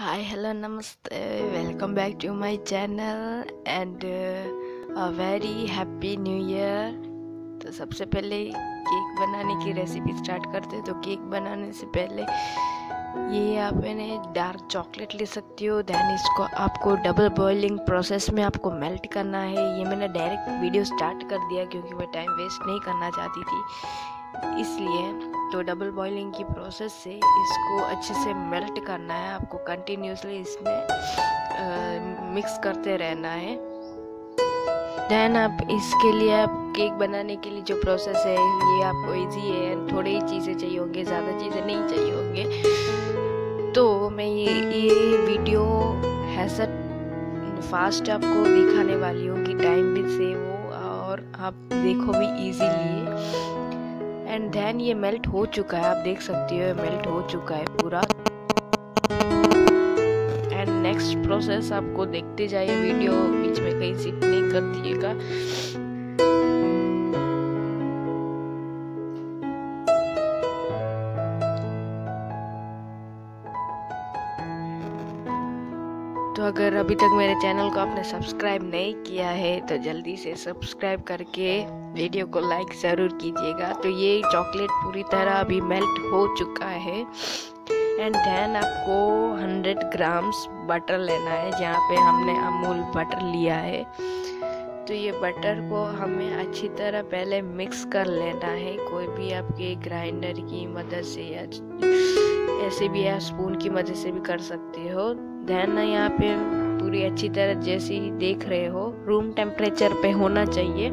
Hi, hello, namaste, welcome back to my channel and a very happy new year। तो सबसे पहले cake बनाने की रेसिपी स्टार्ट करते हैं। तो केक बनाने से पहले ये आप मैंने डार्क चॉकलेट ले सकती हो, दैन इसको आपको डबल बॉइलिंग प्रोसेस में आपको मेल्ट करना है। ये मैंने डायरेक्ट वीडियो स्टार्ट कर दिया क्योंकि मैं टाइम वेस्ट नहीं करना चाहती थी, इसलिए। तो डबल बॉइलिंग की प्रोसेस से इसको अच्छे से मेल्ट करना है आपको, कंटिन्यूसली इसमें मिक्स करते रहना है। देन आप इसके लिए आप केक बनाने के लिए जो प्रोसेस है ये आपको इजी है, थोड़ी ही चीज़ें चाहिए होंगी, ज़्यादा चीज़ें नहीं चाहिए होंगे। तो मैं ये वीडियो ऐसा फास्ट आपको दिखाने वाली हूँ कि टाइम भी सेव हो और आप देखो भी ईजीली। एंड देन ये मेल्ट हो चुका है, आप देख सकती हो मेल्ट हो चुका है पूरा। एंड नेक्स्ट प्रोसेस आपको देखते जाइए, वीडियो बीच में कहीं स्किप नहीं कर दिएगा। तो अगर अभी तक मेरे चैनल को आपने सब्सक्राइब नहीं किया है तो जल्दी से सब्सक्राइब करके वीडियो को लाइक ज़रूर कीजिएगा। तो ये चॉकलेट पूरी तरह अभी मेल्ट हो चुका है। एंड देन आपको 100 ग्राम्स बटर लेना है, जहाँ पे हमने अमूल बटर लिया है। तो ये बटर को हमें अच्छी तरह पहले मिक्स कर लेना है, कोई भी आपके ग्राइंडर की मदद से या ऐसे भी आप स्पून की मदद से भी कर सकते हो। देन यहाँ पे पूरी अच्छी तरह जैसी देख रहे हो रूम टेम्परेचर पे होना चाहिए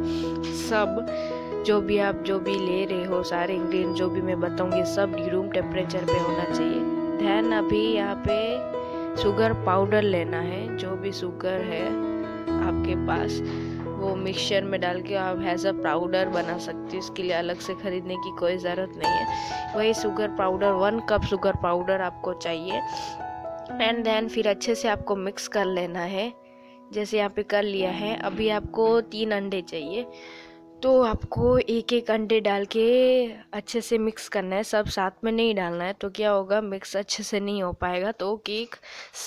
सब, जो भी आप जो भी ले रहे हो सारे इंग्रेडिएंट जो भी मैं बताऊंगी सब रूम टेम्परेचर पे होना चाहिए। ध्यान अभी यहाँ पे शुगर पाउडर लेना है, जो भी शुगर है आपके पास वो मिक्सचर में डाल के आप एज अ पाउडर बना सकते हो, इसके लिए अलग से ख़रीदने की कोई ज़रूरत नहीं है। वही sugar powder 1 cup sugar powder आपको चाहिए। एंड देन फिर अच्छे से आपको मिक्स कर लेना है, जैसे यहाँ पे कर लिया है। अभी आपको 3 अंडे चाहिए, तो आपको 1-1 अंडे डाल के अच्छे से मिक्स करना है, सब साथ में नहीं डालना है। तो क्या होगा, मिक्स अच्छे से नहीं हो पाएगा, तो केक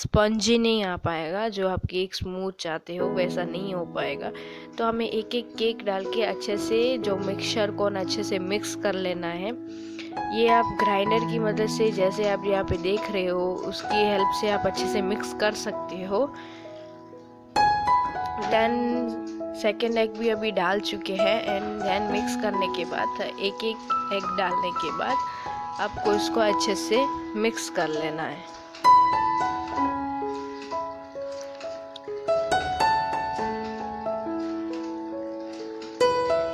स्पंजी नहीं आ पाएगा, जो आप केक स्मूथ चाहते हो वैसा नहीं हो पाएगा। तो हमें 1-1 केक डाल के अच्छे से जो मिक्सचर को अच्छे से मिक्स कर लेना है। ये आप ग्राइंडर की मदद से जैसे आप यहाँ पे देख रहे हो उसकी हेल्प से आप अच्छे से मिक्स कर सकते हो। देन 2nd एग भी अभी डाल चुके हैं। एंड देन मिक्स करने के बाद 1-1 एग डालने के बाद आपको इसको अच्छे से मिक्स कर लेना है।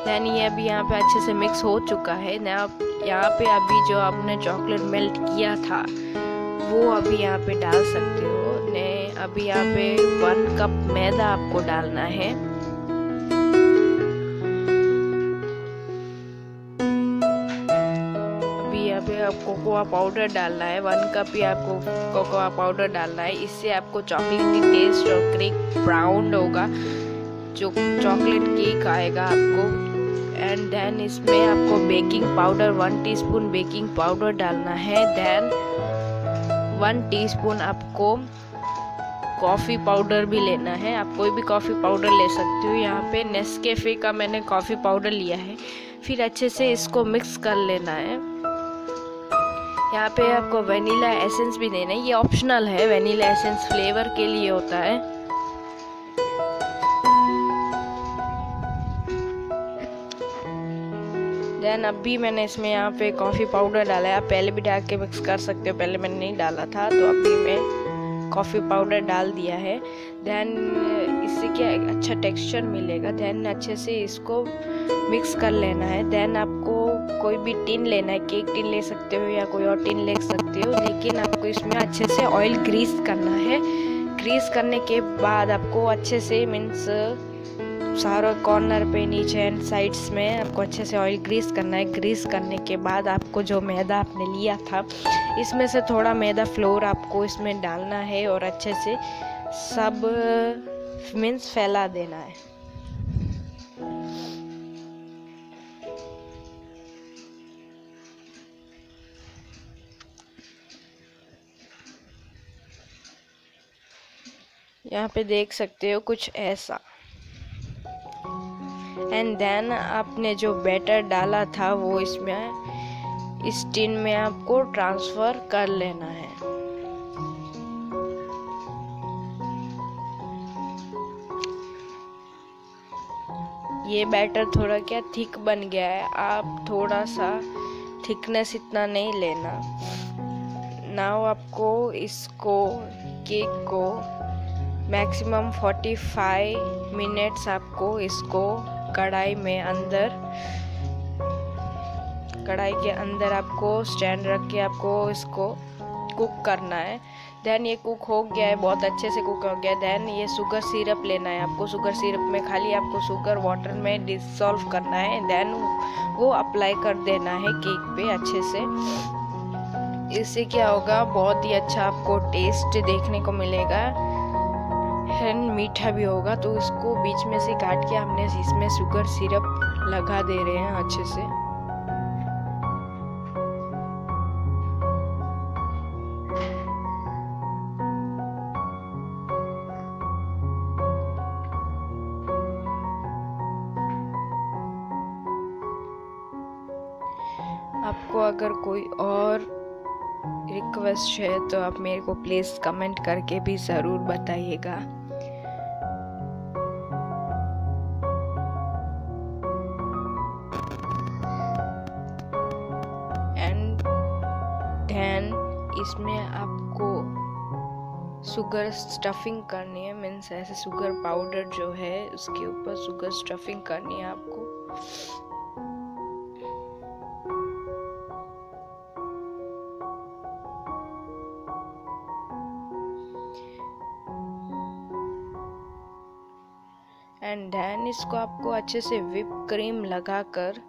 देन ये अभी यहाँ पे अच्छे से मिक्स हो चुका है। यहाँ पे अभी जो आपने चॉकलेट मेल्ट किया था वो अभी यहाँ पे डाल सकते हो। अभी यहाँ पे 1 कप मैदा आपको डालना है। अभी यहाँ पे आपको कोकोआ पाउडर डालना है, 1 कप ही आपको कोकोआ पाउडर डालना है। इससे आपको चॉकलेटी टेस्ट और क्रिस्प ब्राउन होगा, जो चॉकलेट केक आएगा आपको। एंड देन इसमें आपको baking powder 1 teaspoon baking powder डालना है। देन 1 टीस्पून आपको कॉफ़ी पाउडर भी लेना है, आप कोई भी कॉफ़ी पाउडर ले सकते हो। यहाँ पे नेस्कैफे का मैंने कॉफ़ी पाउडर लिया है। फिर अच्छे से इसको मिक्स कर लेना है। यहाँ पे आपको वनीला एसेंस भी देना है, ये ऑप्शनल है, वनीला एसेंस फ्लेवर के लिए होता है। देन अभी मैंने इसमें यहाँ पे कॉफ़ी पाउडर डाला है, आप पहले भी डाल के मिक्स कर सकते हो, पहले मैंने नहीं डाला था तो अभी मैं कॉफ़ी पाउडर डाल दिया है। देन इससे क्या अच्छा टेक्सचर मिलेगा। देन अच्छे से इसको मिक्स कर लेना है। देन आपको कोई भी टिन लेना है, केक टिन ले सकते हो या कोई और टिन ले सकते हो, लेकिन आपको इसमें अच्छे से ऑयल ग्रीस करना है। ग्रीस करने के बाद आपको अच्छे से मीन्स सारा कॉर्नर पे नीचे एंड साइड्स में आपको अच्छे से ऑयल ग्रीस करना है। ग्रीस करने के बाद आपको जो मैदा आपने लिया था इसमें से थोड़ा मैदा फ्लोर आपको इसमें डालना है और अच्छे से सब मीन्स फैला देना है। यहाँ पे देख सकते हो कुछ ऐसा। एंड देन आपने जो बैटर डाला था वो इसमें इस टिन में आपको ट्रांसफ़र कर लेना है। ये बैटर थोड़ा क्या थिक बन गया है, आप थोड़ा सा थिकनेस इतना नहीं लेना। नाउ आपको इसको केक को मैक्सिमम 45 मिनट्स आपको इसको कढ़ाई के अंदर आपको स्टैंड रख के आपको इसको कुक करना है। देन ये कुक हो गया है, बहुत अच्छे से कुक हो गया। देन ये शुगर सिरप लेना है आपको। शुगर सिरप में खाली आपको शुगर वाटर में डिसॉल्व करना है। देन वो अप्लाई कर देना है केक पे अच्छे से। इससे क्या होगा, बहुत ही अच्छा आपको टेस्ट देखने को मिलेगा, मीठा भी होगा। तो इसको बीच में से काट के हमने इसमें शुगर सिरप लगा दे रहे हैं अच्छे से। आपको अगर कोई और रिक्वेस्ट है तो आप मेरे को प्लीज़ कमेंट करके भी ज़रूर बताइएगा। इसमें आपको शुगर स्टफिंग करनी है, मीन्स ऐसे शुगर पाउडर जो है उसके ऊपर शुगर स्टफिंग करनी है आपको। एंड देन इसको आपको अच्छे से व्हिप क्रीम लगाकर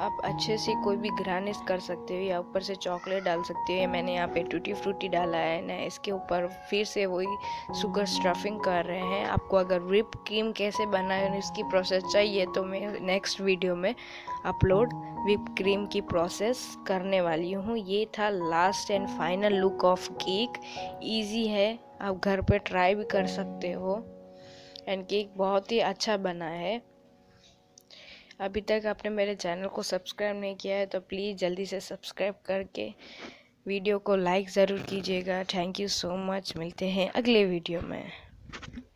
आप अच्छे से कोई भी गार्निश कर सकते हो, या ऊपर से चॉकलेट डाल सकते हो। मैंने यहाँ पे टूटी फ्रूटी डाला है ना, इसके ऊपर फिर से वही शुगर स्टफिंग कर रहे हैं। आपको अगर व्हिप क्रीम कैसे बनाए इसकी प्रोसेस चाहिए तो मैं नेक्स्ट वीडियो में अपलोड व्हिप क्रीम की प्रोसेस करने वाली हूँ। ये था last and final look of cake. Easy है, आप घर पर ट्राई भी कर सकते हो। एंड केक बहुत ही अच्छा बना है। अभी तक आपने मेरे चैनल को सब्सक्राइब नहीं किया है तो प्लीज़ जल्दी से सब्सक्राइब करके वीडियो को लाइक ज़रूर कीजिएगा। Thank you so much. मिलते हैं अगले वीडियो में।